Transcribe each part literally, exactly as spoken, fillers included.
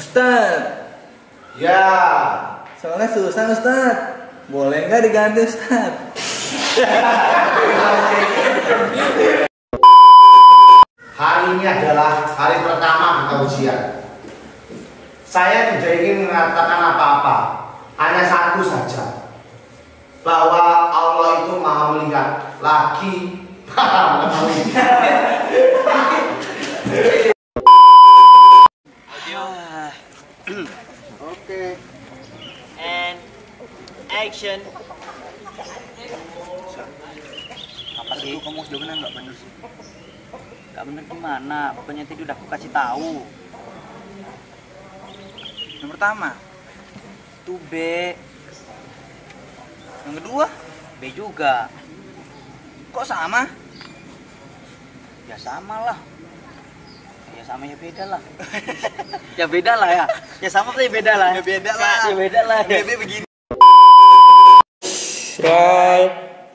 Ustaz. Ya. Soalnya susah Ustaz. Boleh nggak diganti Ustaz? Hari ini adalah hari pertama ujian. Saya tidak ingin mengatakan apa-apa, hanya satu saja, bahwa Allah itu maha melihat lagi maha melihat. Oke. And action. Apa sih? Kamu harus jawabnya nggak bener sih. Nggak bener gimana? Pokoknya tadi udah aku kasih tahu. Yang pertama itu B. Yang kedua B juga. Kok sama? Ya sama lah. Ya sama ya beda lah. Ya beda lah ya. Ya sama tapi beda lah. Ya beda lah. Ya beda lah. Ya beda begini. Roll.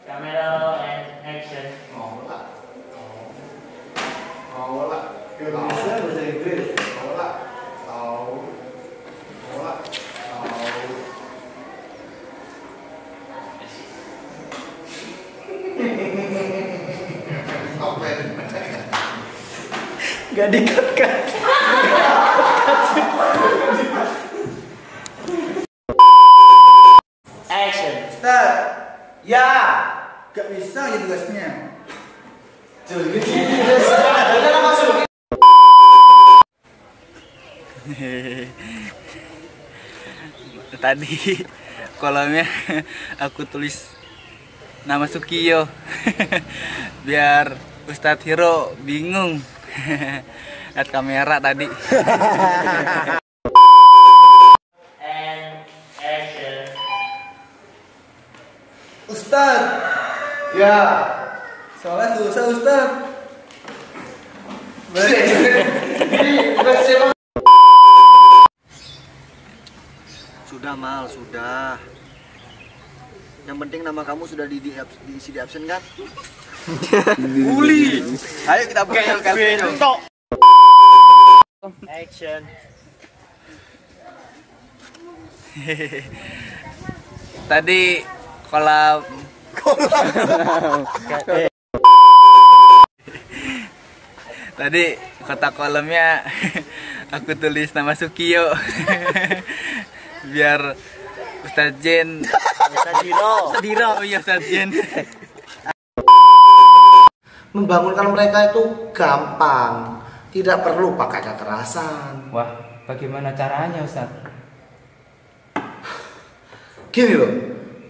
Kamera and action. Mau lah. Mau lah. Bisa bahasa Inggris. Mau lah. Tahu. Gak dikat-kat. Action. Start. Ya. Gak bisa aja tugasnya. Jadi kita masuk. Tadi kolomnya aku tulis nama Sukiyo biar Ustadz Hiro bingung. Lihat kamera tadi. And action. Ustaz. Ya. Soalnya susah Ustaz. Sudah mal, sudah. Yang penting nama kamu sudah di, di, diisi di absen kan? Uli, ayo kita buka kantor. Action. Tadi kolam. Tadi kotak kolamnya aku tulis nama Sukiyo biar Ustaz Jen. Sadiro. Sadiro, iya Ustaz Jen. Membangunkan mereka itu gampang, tidak perlu pakai kekerasan. Wah, bagaimana caranya Ustaz? Gini loh,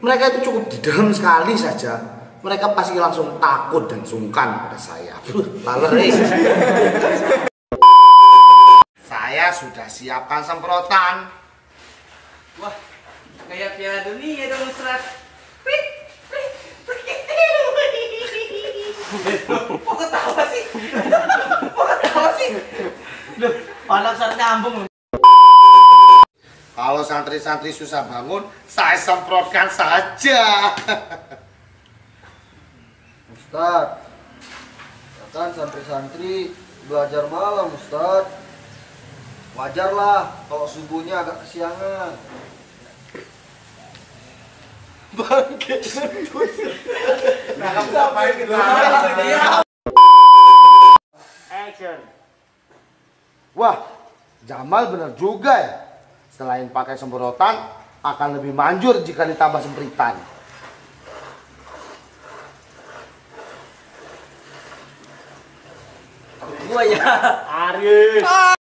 mereka itu cukup didem sekali saja, mereka pasti langsung takut dan sungkan pada saya. Lalu saya sudah siapkan semprotan. Wah, kayak Piala Dunia dong Ustaz. Kok ketawa sih? Kok ketawa sih? Duh, malah sangat nyambung. Kalau santri-santri susah bangun, saya semprotkan saja. Ustaz, kan santri-santri belajar malam Ustaz. Wajarlah kalau subuhnya agak kesiangan. Bangke sentuh. Nah, kamu ngapain gitu? Action. Wah, Jamal benar juga ya. Selain pakai semprotan, akan lebih manjur jika ditambah sempritan. Gua ya. Aris.